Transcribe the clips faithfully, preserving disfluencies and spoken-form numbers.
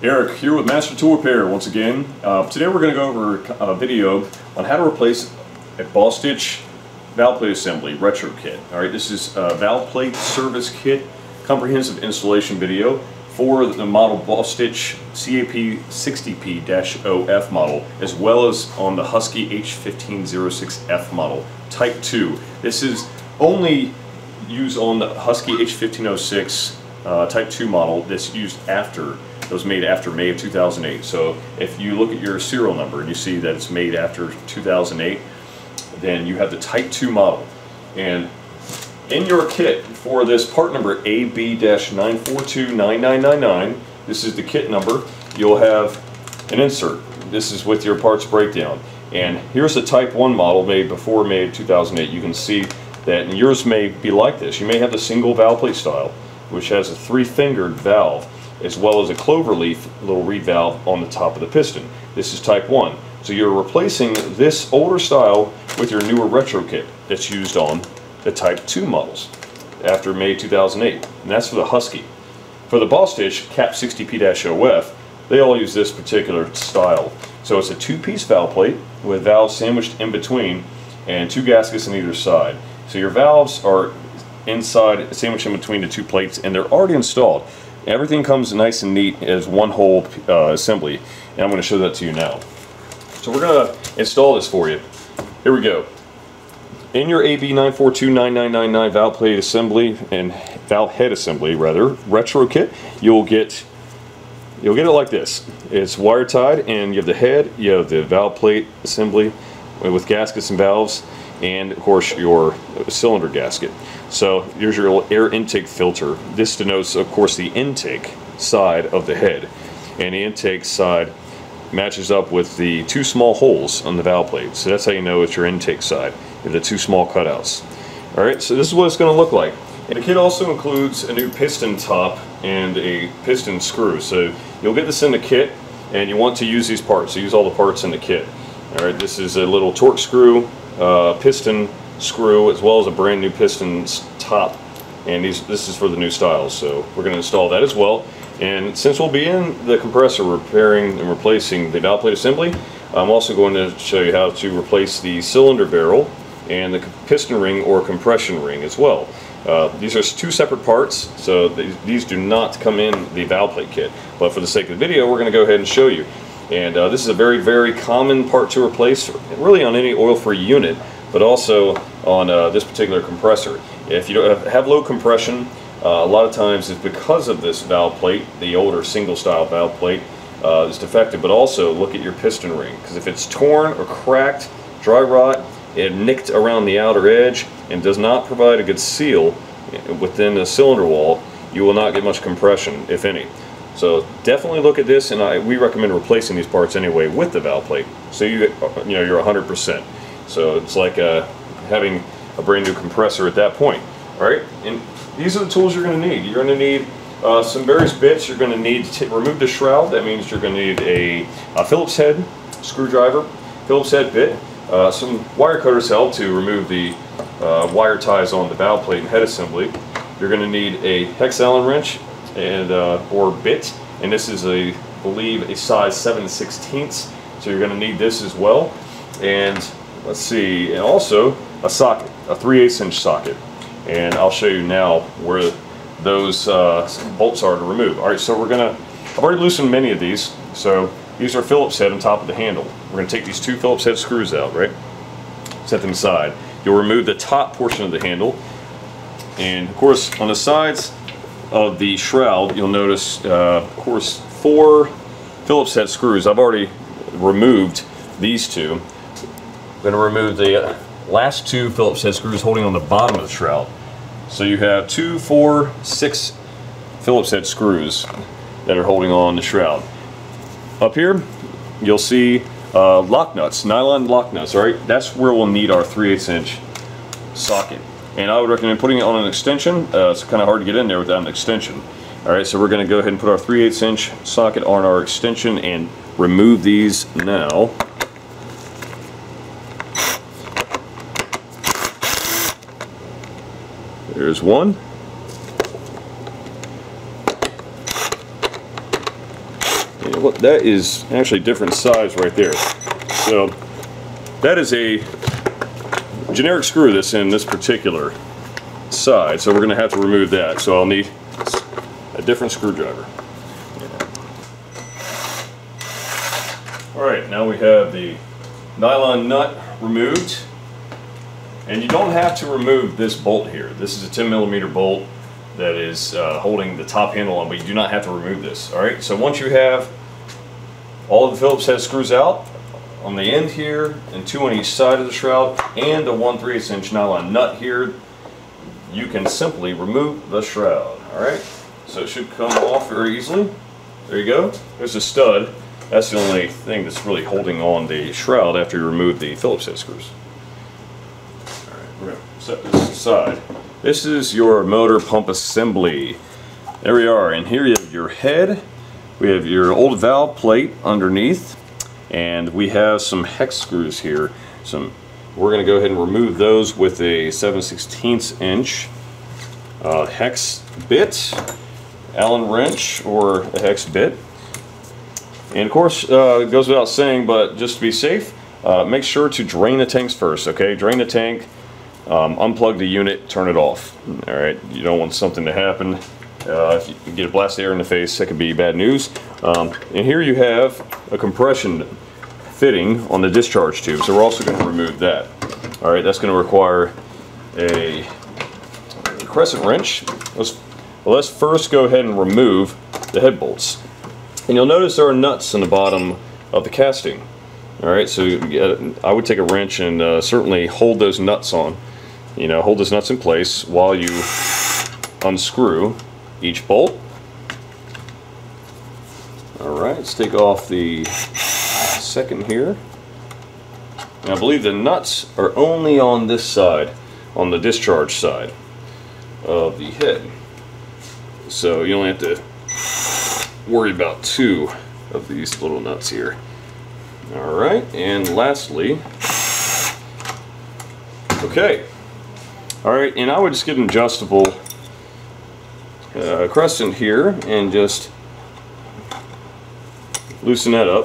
Eric here with Master Tool Repair once again. Uh, today we're going to go over a video on how to replace a Bostitch valve plate assembly retro kit. Alright, this is a valve plate service kit comprehensive installation video for the model Bostitch C A P sixty P O F model, as well as on the Husky H fifteen oh six F model, Type two. This is only used on the Husky H fifteen oh six uh, Type two model that's used after. It was made after May of two thousand eight. So if you look at your serial number and you see that it's made after two thousand eight, then you have the Type two model. And in your kit for this part number A B nine four two nine nine nine nine, this is the kit number, you'll have an insert. This is with your parts breakdown. And here's the Type one model made before May of two thousand eight. You can see that yours may be like this. You may have the single valve plate style, which has a three-fingered valve, as well as a clover leaf little reed valve on the top of the piston. This is Type one. So you're replacing this older style with your newer retro kit that's used on the Type two models after May two thousand eight. And that's for the Husky. For the Bostitch C A P sixty P O F, they all use this particular style. So it's a two-piece valve plate with valves sandwiched in between and two gaskets on either side. So your valves are inside, sandwiched in between the two plates, and they're already installed. Everything comes nice and neat as one whole uh, assembly, and I'm going to show that to you now. So we're going to install this for you. Here we go. In your A B nine four two nine nine nine nine valve plate assembly and valve head assembly rather retro kit, you'll get you'll get it like this. It's wire tied, and you have the head, you have the valve plate assembly with gaskets and valves, and of course your cylinder gasket. So here's your air intake filter. This denotes of course the intake side of the head, and the intake side matches up with the two small holes on the valve plate. So that's how you know it's your intake side, the two small cutouts. Alright, so this is what it's going to look like. And the kit also includes a new piston top and a piston screw. So you'll get this in the kit, and you want to use these parts. So use all the parts in the kit. Alright, this is a little torque screw, Uh, piston screw, as well as a brand new piston top, and these, this is for the new styles, so we're going to install that as well. And since we'll be in the compressor repairing and replacing the valve plate assembly, I'm also going to show you how to replace the cylinder barrel and the piston ring or compression ring as well. Uh, these are two separate parts, so these, these do not come in the valve plate kit, but for the sake of the video we're going to go ahead and show you. And uh, this is a very, very common part to replace, really on any oil-free unit, but also on uh, this particular compressor. If you don't have low compression, uh, a lot of times it's because of this valve plate, the older single-style valve plate uh, is defective, but also look at your piston ring, because if it's torn or cracked, dry rot, it nicked around the outer edge, and does not provide a good seal within the cylinder wall, you will not get much compression, if any. So definitely look at this, and I, we recommend replacing these parts anyway with the valve plate, so you you know you're one hundred percent. So it's like uh, having a brand new compressor at that point. All right, and these are the tools you're going to need. You're going to need uh, some various bits. You're going to need to remove the shroud. That means you're going to need a, a Phillips head screwdriver, Phillips head bit, uh, some wire cutters help to remove the uh, wire ties on the valve plate and head assembly. You're going to need a hex Allen wrench and uh, or bit, and this is a I believe a size seven sixteenths, so you're going to need this as well. And let's see, and also a socket, a three eighths inch socket, and I'll show you now where those uh, bolts are to remove. Alright, so we're going to, I've already loosened many of these, so these are Phillips head on top of the handle. We're going to take these two Phillips head screws out, right, set them aside. You'll remove the top portion of the handle, and of course on the sides of the shroud, you'll notice, uh, of course, four Phillips head screws. I've already removed these two. I'm going to remove the last two Phillips head screws holding on the bottom of the shroud. So you have two, four, six Phillips head screws that are holding on the shroud. Up here, you'll see uh, lock nuts, nylon lock nuts. All right, that's where we'll need our three eighths inch socket. And I would recommend putting it on an extension. Uh, it's kind of hard to get in there without an extension. Alright, so we're going to go ahead and put our three eighths inch socket on our extension and remove these now. There's one. You know what, that is actually different size right there. So that is a generic screw that's in this particular side, so we're going to have to remove that. So I'll need a different screwdriver. Alright, now we have the nylon nut removed. And you don't have to remove this bolt here. This is a ten millimeter bolt that is uh, holding the top handle on, but you do not have to remove this. Alright, so once you have all of the Phillips head screws out, on the end here, and two on each side of the shroud, and a one three eighths inch nylon nut here, you can simply remove the shroud. Alright, so it should come off very easily. There you go. There's a stud. That's the only thing that's really holding on the shroud after you remove the Phillips head screws. Alright, we're going to set this aside. This is your motor pump assembly. There we are, and here you have your head. We have your old valve plate underneath. And we have some hex screws here. Some, we're going to go ahead and remove those with a seven sixteenths inch uh, hex bit, Allen wrench, or a hex bit. And of course, uh, it goes without saying, but just to be safe, uh, make sure to drain the tanks first. Okay, drain the tank, um, unplug the unit, turn it off. All right, you don't want something to happen. Uh, if you get a blast of air in the face, that could be bad news. Um, and here you have a compression fitting on the discharge tube, so we're also going to remove that. All right, that's going to require a crescent wrench. Let's, well, let's first go ahead and remove the head bolts. And you'll notice there are nuts in the bottom of the casting. All right, so I would take a wrench and uh, certainly hold those nuts on. You know, hold those nuts in place while you unscrew each bolt. Alright, let's take off the second here. And I believe the nuts are only on this side, on the discharge side of the head. So you only have to worry about two of these little nuts here. Alright, and lastly, okay. Alright, and I would just get an adjustable Uh, crescent here and just loosen that up.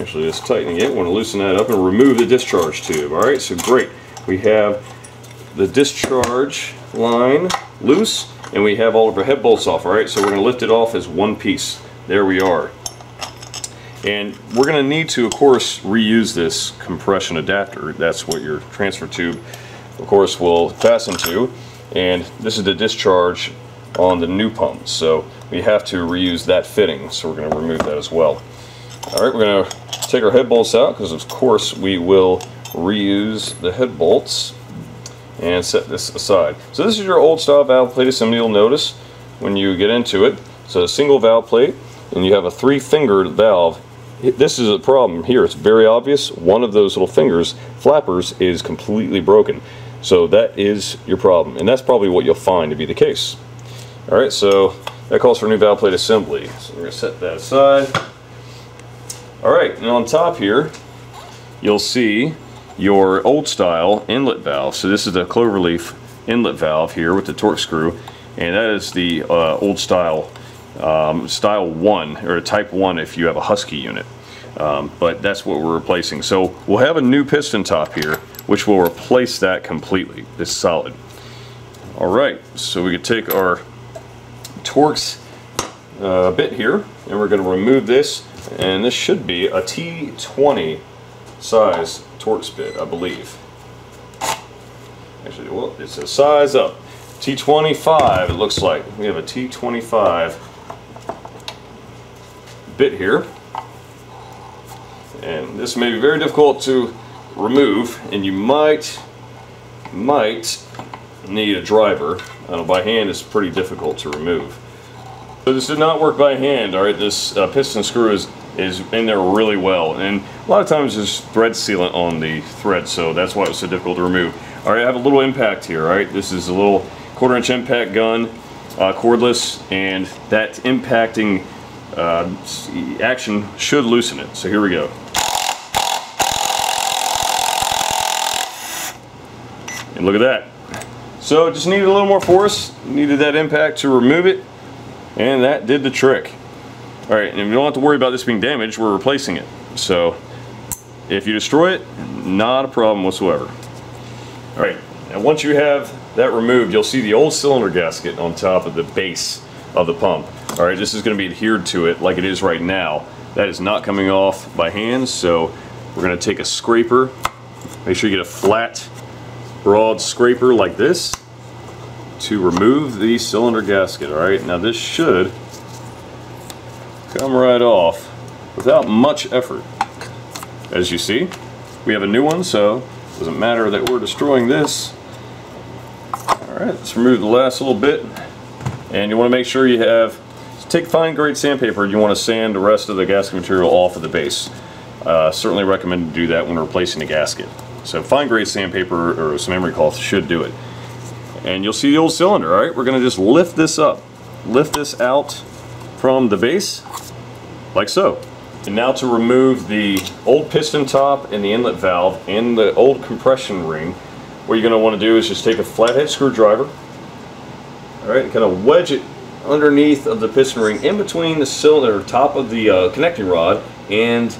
Actually, just tightening it. Want to loosen that up and remove the discharge tube. All right, so great. We have the discharge line loose, and we have all of our head bolts off. All right, so we're going to lift it off as one piece. There we are. And we're going to need to, of course, reuse this compression adapter. That's what your transfer tube, of course, will fasten to. And this is the discharge on the new pump, so we have to reuse that fitting, so we're going to remove that as well. Alright, we're going to take our head bolts out, because of course we will reuse the head bolts, and set this aside. So this is your old style valve plate assembly. You'll notice when you get into it, it's a single valve plate, and you have a three finger valve. This is a problem here, it's very obvious. One of those little fingers, flappers, is completely broken. So that is your problem, and that's probably what you'll find to be the case. Alright, so that calls for a new valve plate assembly. So we're going to set that aside. Alright, and on top here, you'll see your old style inlet valve. So this is the cloverleaf inlet valve here with the torque screw, and that is the uh, old style, um, style one, or type one if you have a Husky unit. Um, but that's what we're replacing. So we'll have a new piston top here, which will replace that completely. It's solid. Alright, so we can take our Torx uh, bit here, and we're going to remove this, and this should be a T twenty size Torx bit, I believe. Actually, well, it's a size up. T twenty-five, it looks like. We have a T twenty-five bit here, and this may be very difficult to remove, and you might, might need a driver. I know, by hand it's pretty difficult to remove. So this did not work by hand. Alright, this uh, piston screw is, is in there really well, and a lot of times there's thread sealant on the thread, so that's why it was so difficult to remove. Alright, I have a little impact here. Alright, this is a little quarter inch impact gun, uh, cordless, and that impacting uh, action should loosen it. So here we go. And look at that. So it just needed a little more force, needed that impact to remove it, and that did the trick. All right, and we don't have to worry about this being damaged, we're replacing it. So if you destroy it, not a problem whatsoever. All right, and once you have that removed, you'll see the old cylinder gasket on top of the base of the pump. All right, this is going to be adhered to it like it is right now. That is not coming off by hand, so we're going to take a scraper. Make sure you get a flat, broad scraper like this to remove the cylinder gasket. All right, now this should come right off without much effort. As you see, we have a new one, so it doesn't matter that we're destroying this. All right, let's remove the last little bit. And you want to make sure you have, take fine grade sandpaper, you want to sand the rest of the gasket material off of the base. Uh, certainly recommend to do that when replacing the gasket. So fine grade sandpaper or some emery cloth should do it. And you'll see the old cylinder, all right? We're going to just lift this up, lift this out from the base, like so. And now to remove the old piston top and the inlet valve and the old compression ring, what you're going to want to do is just take a flathead screwdriver, all right, and kind of wedge it underneath of the piston ring in between the cylinder top of the uh, connecting rod and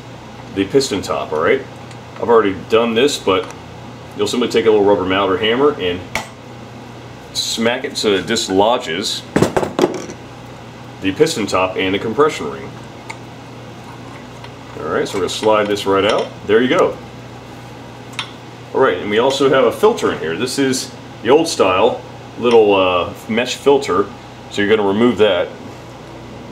the piston top, all right? I've already done this, but you'll simply take a little rubber mallet or hammer and smack it so that it dislodges the piston top and the compression ring. All right, so we're gonna slide this right out. There you go. All right, and we also have a filter in here. This is the old style little uh, mesh filter, so you're gonna remove that.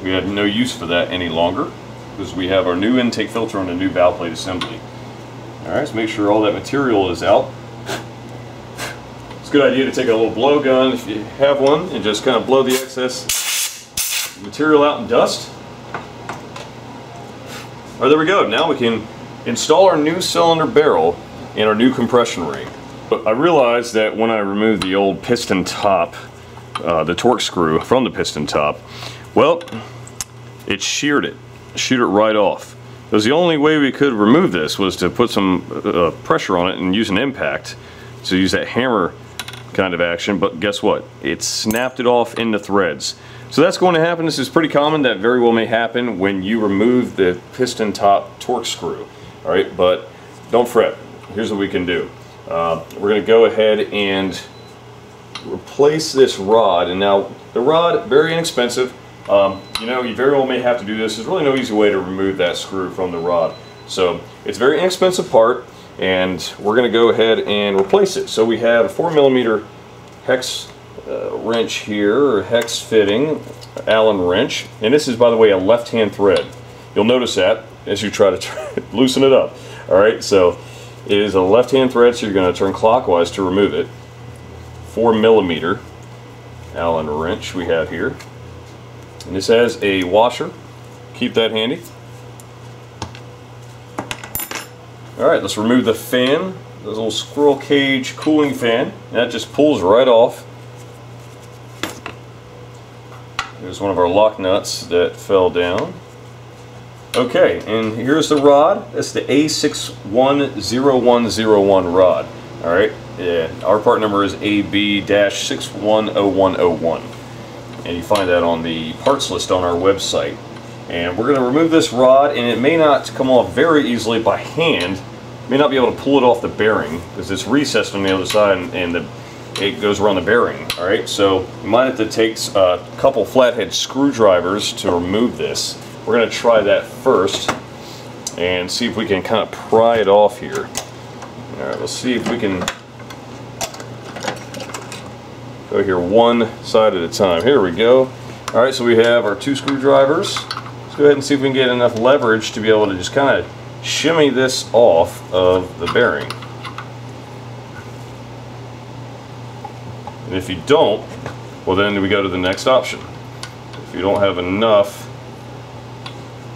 We have no use for that any longer because we have our new intake filter on the new valve plate assembly. All right, so make sure all that material is out. It's a good idea to take a little blow gun if you have one and just kind of blow the excess material out and dust. All right, there we go. Now we can install our new cylinder barrel and our new compression ring. But I realized that when I removed the old piston top, uh, the torque screw from the piston top, well, it sheared it, sheared it right off. It was the only way we could remove this was to put some uh, pressure on it and use an impact. So use that hammer kind of action, but guess what? It snapped it off into threads. So that's going to happen. This is pretty common. That very well may happen when you remove the piston top torque screw. All right, but don't fret. Here's what we can do. Uh, we're going to go ahead and replace this rod. And now the rod, very inexpensive. Um, you know, you very well may have to do this. There's really no easy way to remove that screw from the rod. So it's a very inexpensive part, and we're going to go ahead and replace it. So we have a four millimeter hex uh, wrench here, or hex fitting, Allen wrench. And this is, by the way, a left-hand thread. You'll notice that as you try to try loosen it up. All right, so it is a left-hand thread, so you're going to turn clockwise to remove it. four millimeter Allen wrench we have here. And this has a washer. Keep that handy. All right, let's remove the fan, this little squirrel cage cooling fan. That just pulls right off. Here's one of our lock nuts that fell down. Okay, and here's the rod. That's the A six one zero one zero one rod. All right, yeah, our part number is A B six one zero one zero one. And you find that on the parts list on our website. And we're going to remove this rod, and it may not come off very easily by hand. May not be able to pull it off the bearing because it's recessed on the other side, and, and the, it goes around the bearing. All right, so you might have to take a couple flathead screwdrivers to remove this. We're going to try that first and see if we can kind of pry it off here. All right, let's see if we can go here one side at a time. Here we go. All right, so we have our two screwdrivers. Let's go ahead and see if we can get enough leverage to be able to just kind of shimmy this off of the bearing. And if you don't, well then we go to the next option. If you don't have enough,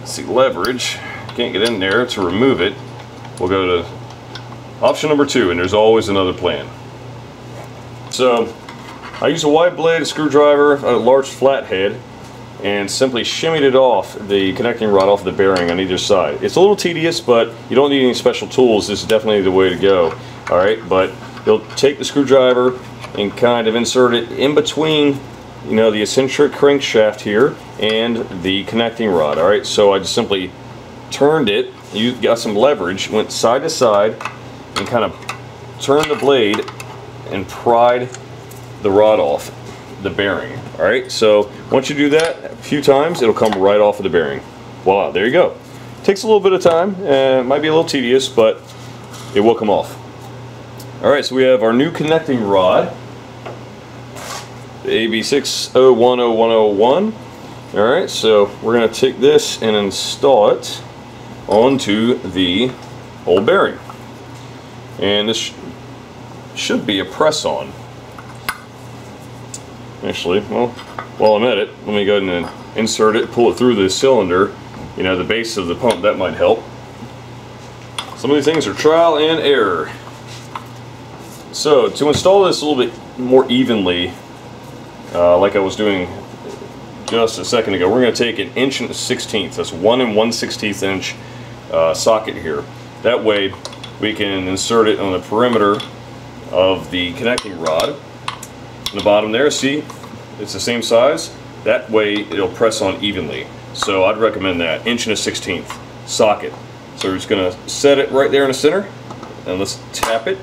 let's see, leverage, can't get in there to remove it, we'll go to option number two, and there's always another plan. So I used a wide blade, a screwdriver, a large flathead, and simply shimmied it off the connecting rod off the bearing on either side. It's a little tedious, but you don't need any special tools. This is definitely the way to go. All right, but you'll take the screwdriver and kind of insert it in between, you know, the eccentric crankshaft here and the connecting rod. All right, so I just simply turned it. You got some leverage, went side to side, and kind of turned the blade and pried the rod off the bearing. All right, so once you do that a few times, it'll come right off of the bearing. Voila, there you go. Takes a little bit of time, uh, might be a little tedious, but it will come off. All right, so we have our new connecting rod, the A B six oh one oh one oh one. All right, so we're going to take this and install it onto the old bearing. And this sh should be a press-on. Actually, well, while I'm at it, let me go ahead and insert it, pull it through the cylinder, you know, the base of the pump. That might help. Some of these things are trial and error. So, to install this a little bit more evenly, uh, like I was doing just a second ago, we're going to take an inch and a sixteenth. That's one and one sixteenth inch uh, socket here. That way, we can insert it on the perimeter of the connecting rod. On the bottom there, see, it's the same size. That way, it'll press on evenly. So I'd recommend that, inch and a sixteenth socket. So we're just going to set it right there in the center, and let's tap it.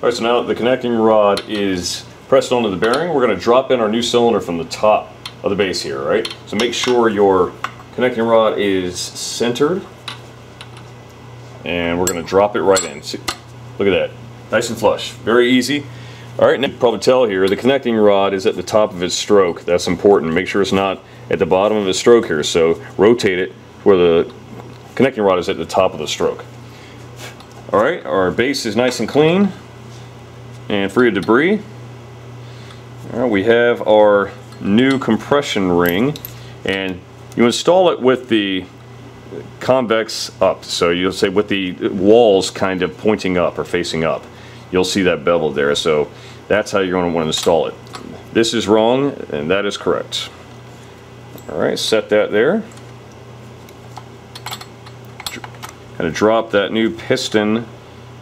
Alright, so now that the connecting rod is pressed onto the bearing, we're going to drop in our new cylinder from the top of the base here, right? So make sure your connecting rod is centered, and we're going to drop it right in. See, look at that. Nice and flush. Very easy. Alright, now you can probably tell here, the connecting rod is at the top of its stroke. That's important. Make sure it's not at the bottom of its stroke here, so rotate it where the connecting rod is at the top of the stroke. Alright, our base is nice and clean and free of debris. All right, we have our new compression ring, and you install it with the convex up. So you'll say with the walls kind of pointing up or facing up. You'll see that bevel there, so that's how you're going to want to install it. This is wrong, and that is correct. All right, set that there. Gonna drop that new piston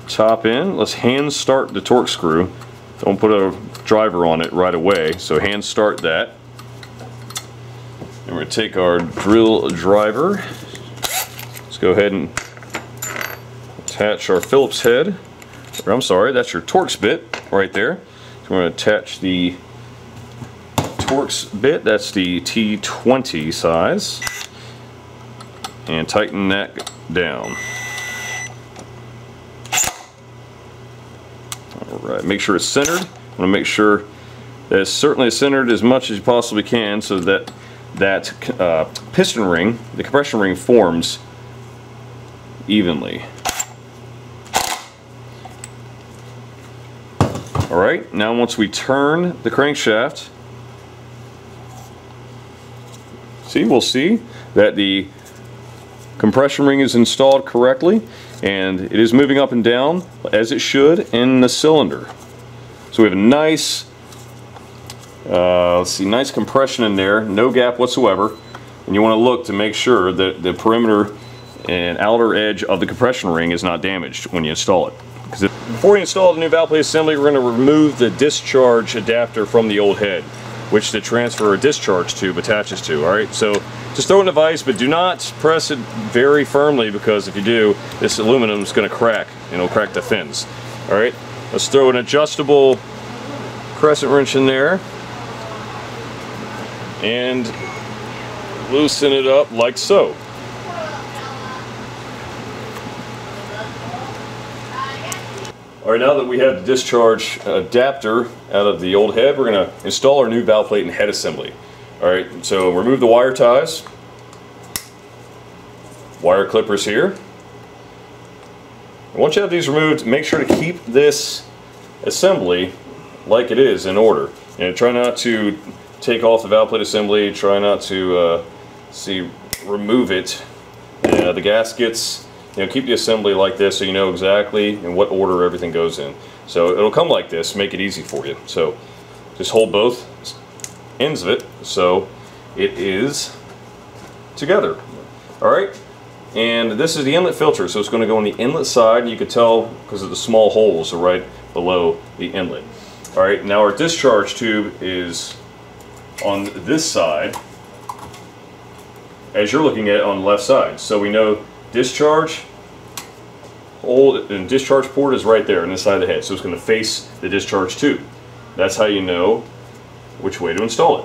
top in. Let's hand start the torque screw. Don't put a driver on it right away, so hand start that. And we're going to take our drill driver. Let's go ahead and attach our Phillips head. Or I'm sorry, that's your Torx bit right there. So we're going to attach the Torx bit, that's the T twenty size, and tighten that down. Alright, make sure it's centered. I want to make sure that it's certainly centered as much as you possibly can so that that uh, piston ring, the compression ring, forms evenly. Alright, now once we turn the crankshaft, see, we'll see that the compression ring is installed correctly, and it is moving up and down as it should in the cylinder. So we have a nice, uh, let's see, nice compression in there, no gap whatsoever. And you want to look to make sure that the perimeter and outer edge of the compression ring is not damaged when you install it. Because before you install the new valve plate assembly, we're going to remove the discharge adapter from the old head, which the transfer or discharge tube attaches to. All right, so just throw in the vise, but do not press it very firmly, because if you do, this aluminum is going to crack, and it'll crack the fins. All right, let's throw an adjustable crescent wrench in there and loosen it up like so. All right, now that we have the discharge adapter out of the old head, we're going to install our new valve plate and head assembly. All right, so remove the wire ties, wire clippers here. And once you have these removed, make sure to keep this assembly like it is in order. And try not to take off the valve plate assembly. Try not to uh, see remove it. Uh, the gaskets. You know, keep the assembly like this so you know exactly in what order everything goes in. So it'll come like this, make it easy for you. So just hold both ends of it so it is together. Alright, And this is the inlet filter, so it's going to go on the inlet side, and you can tell because of the small holes are right below the inlet. All right, now our discharge tube is on this side, as you're looking at it on the left side. So we know discharge hole and discharge port is right there on this side of the head, so it's going to face the discharge tube. That's how you know which way to install it.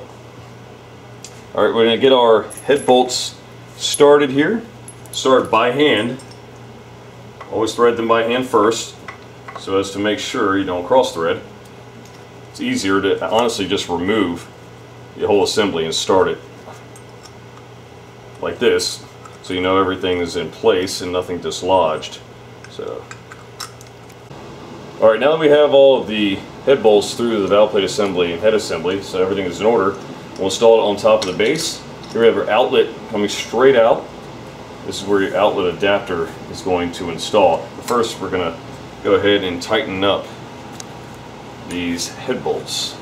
All right, we're going to get our head bolts started here. Start by hand. Always thread them by hand first, so as to make sure you don't cross thread. It's easier to honestly just remove the whole assembly and start it like this, so you know everything is in place and nothing dislodged. So, all right, now that we have all of the head bolts through the valve plate assembly and head assembly, so everything is in order, we'll install it on top of the base. Here we have our outlet coming straight out. This is where your outlet adapter is going to install. But first, we're going to go ahead and tighten up these head bolts.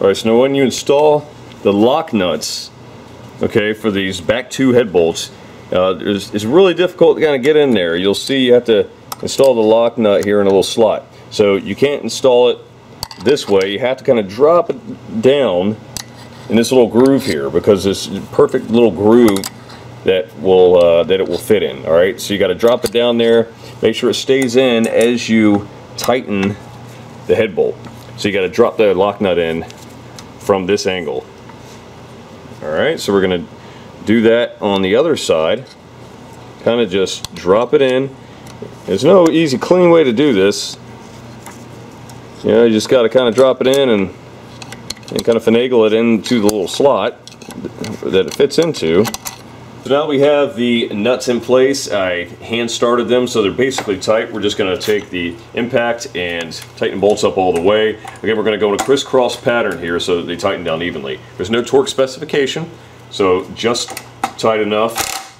All right, so now when you install the lock nuts, okay, for these back two head bolts, uh, it's really difficult to kind of get in there. You'll see you have to install the lock nut here in a little slot. So you can't install it this way. You have to kind of drop it down in this little groove here, because this perfect little groove that will uh, that it will fit in. All right, so you got to drop it down there. Make sure it stays in as you tighten the head bolt. So you got to drop the lock nut in from this angle. All right, so we're going to do that on the other side. Kind of just drop it in. There's no easy, clean way to do this. You know, you just got to kind of drop it in and, and kind of finagle it into the little slot that it fits into. So now we have the nuts in place. I hand started them, so they're basically tight. We're just going to take the impact and tighten bolts up all the way. Again, we're going to go in a crisscross pattern here so that they tighten down evenly. There's no torque specification, so just tight enough.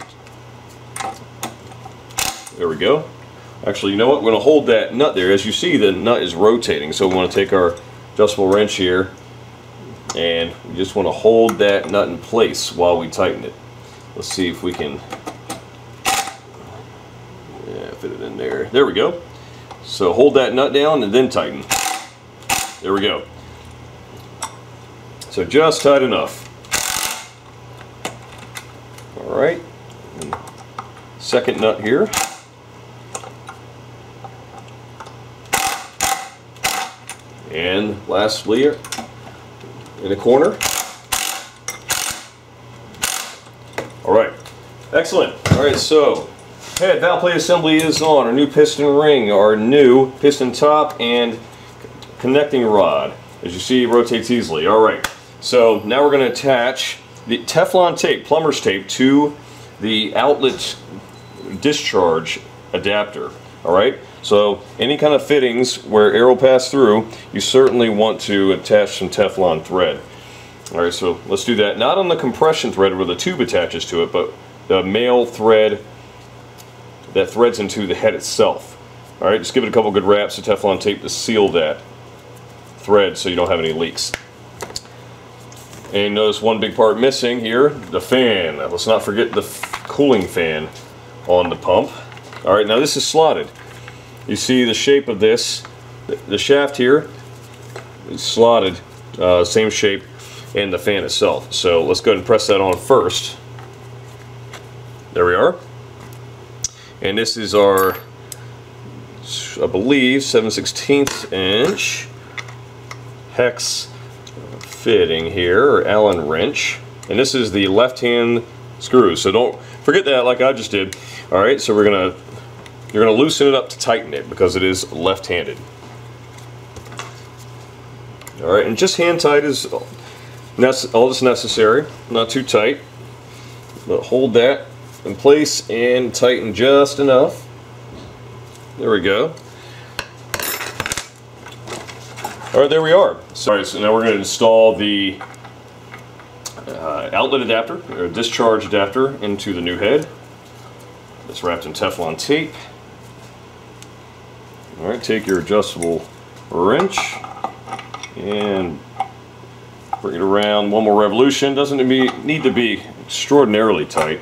There we go. Actually, you know what? We're going to hold that nut there. As you see, the nut is rotating, so we want to take our adjustable wrench here, and we just want to hold that nut in place while we tighten it. Let's see if we can yeah, fit it in there. There we go. So hold that nut down and then tighten. There we go. So just tight enough. All right. Second nut here. And lastly, in the corner. Excellent. All right, so head valve plate assembly is on. Our new piston ring, our new piston top, and connecting rod. As you see, it rotates easily. All right, so now we're going to attach the Teflon tape, plumber's tape, to the outlet discharge adapter. All right, so any kind of fittings where air will pass through, you certainly want to attach some Teflon thread. All right, so let's do that. Not on the compression thread where the tube attaches to it, but the male thread that threads into the head itself. All right, just give it a couple good wraps of Teflon tape to seal that thread so you don't have any leaks. And notice one big part missing here, the fan. Now, let's not forget the cooling fan on the pump. All right, now this is slotted. You see the shape of this. The shaft here is slotted, uh, same shape, and the fan itself. So let's go ahead and press that on first. There we are. And this is our, I believe, seven sixteenths inch hex fitting here, or Allen wrench. And this is the left-hand screw, so don't forget that like I just did. All right, so we're gonna, you're gonna loosen it up to tighten it because it is left-handed. All right, and just hand tight is all that's necessary, not too tight, but hold that in place and tighten just enough. There we go. All right, there we are. So, all right, so now we're going to install the uh, outlet adapter, or discharge adapter, into the new head. It's wrapped in Teflon tape. All right, take your adjustable wrench and bring it around one more revolution. Doesn't need to be extraordinarily tight.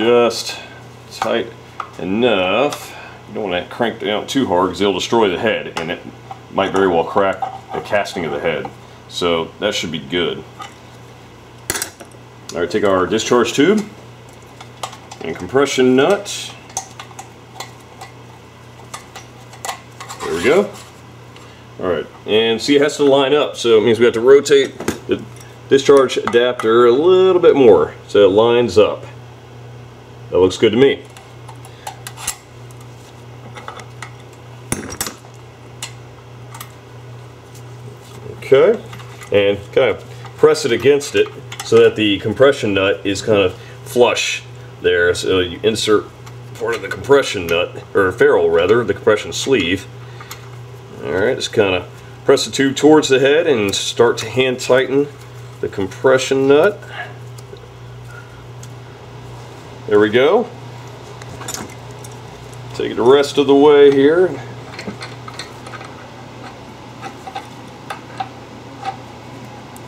just tight enough. You don't want to crank it out too hard because it'll destroy the head, and it might very well crack the casting of the head. So that should be good. All right, take our discharge tube and compression nut. There we go. All right, and see, it has to line up, so it means we have to rotate the discharge adapter a little bit more so it lines up. That looks good to me. Okay, and kind of press it against it so that the compression nut is kind of flush there. So you insert part of the compression nut, or ferrule rather, the compression sleeve. Alright, just kind of press the tube towards the head and start to hand tighten the compression nut. There we go. Take it the rest of the way here.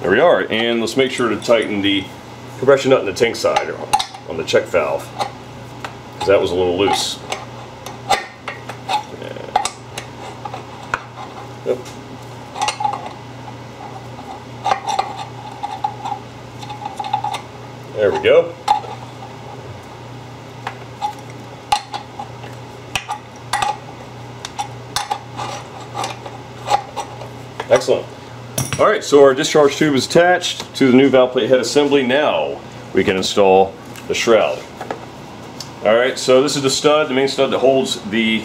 There we are, and let's make sure to tighten the compression nut in the tank side on the check valve, because that was a little loose. Yep. There we go. Excellent. Alright, so our discharge tube is attached to the new valve plate head assembly. Now we can install the shroud. Alright, so this is the stud, the main stud that holds the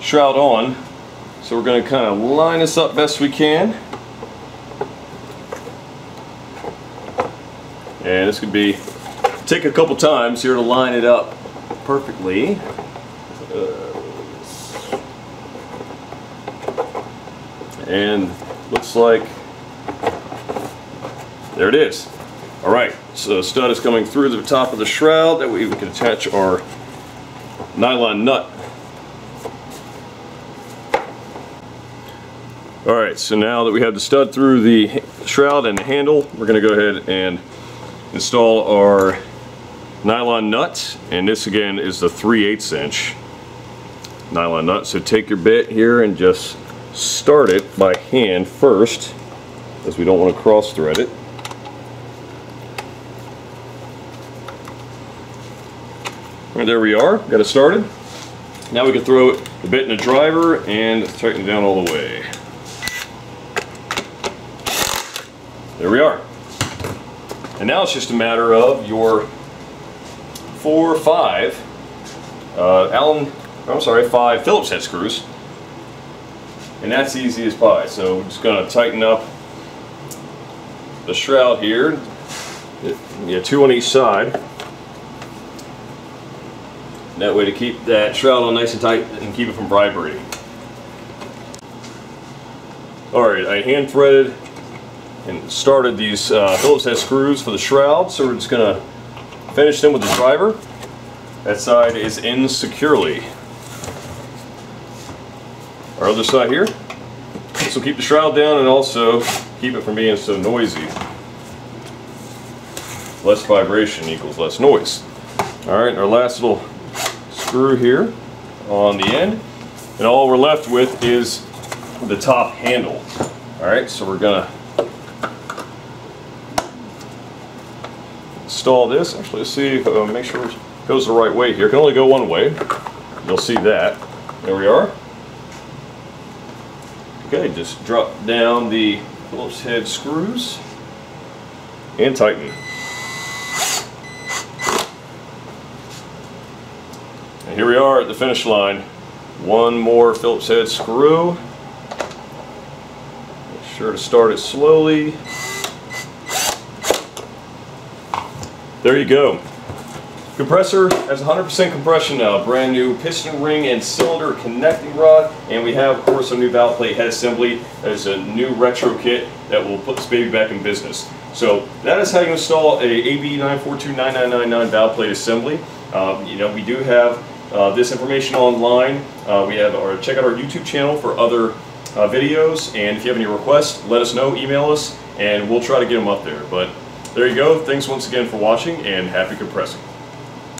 shroud on. So we're going to kind of line this up best we can. And this could be, take a couple times here to line it up perfectly. And looks like, there it is. Alright, so the stud is coming through the top of the shroud. That way we can attach our nylon nut. Alright, so now that we have the stud through the shroud and the handle, we're going to go ahead and install our nylon nut. And this again is the three eighths inch nylon nut. So take your bit here and just start it by hand first, as we don't want to cross thread it. And there we are, got it started. Now we can throw the bit in the driver and tighten it down all the way. There we are. And now it's just a matter of your four or five uh, Allen, I'm sorry, five Phillips head screws. And that's easy as pie. So we're just going to tighten up the shroud here. Yeah, two on each side. And that way to keep that shroud on nice and tight and keep it from vibrating. Alright, I hand threaded and started these uh, Phillips head screws for the shroud, so we're just going to finish them with the driver. That side is in securely. Our other side here, this will keep the shroud down and also keep it from being so noisy. Less vibration equals less noise. Alright, our last little screw here on the end, and all we're left with is the top handle. Alright, so we're going to install this. Actually, let's see, if, uh, make sure it goes the right way here. It can only go one way. You'll see that. There we are. Okay, just drop down the Phillips head screws and tighten. And here we are at the finish line. One more Phillips head screw. Make sure to start it slowly. There you go. Compressor has one hundred percent compression now. Brand new piston ring and cylinder connecting rod. And we have, of course, a new valve plate head assembly. That is a new retro kit that will put this baby back in business. So that is how you install a A B nine four two nine nine nine nine valve plate assembly. Um, you know, we do have uh, this information online. Uh, we have our, check out our YouTube channel for other uh, videos. And if you have any requests, let us know, email us, and we'll try to get them up there. But there you go. Thanks once again for watching, and happy compressing.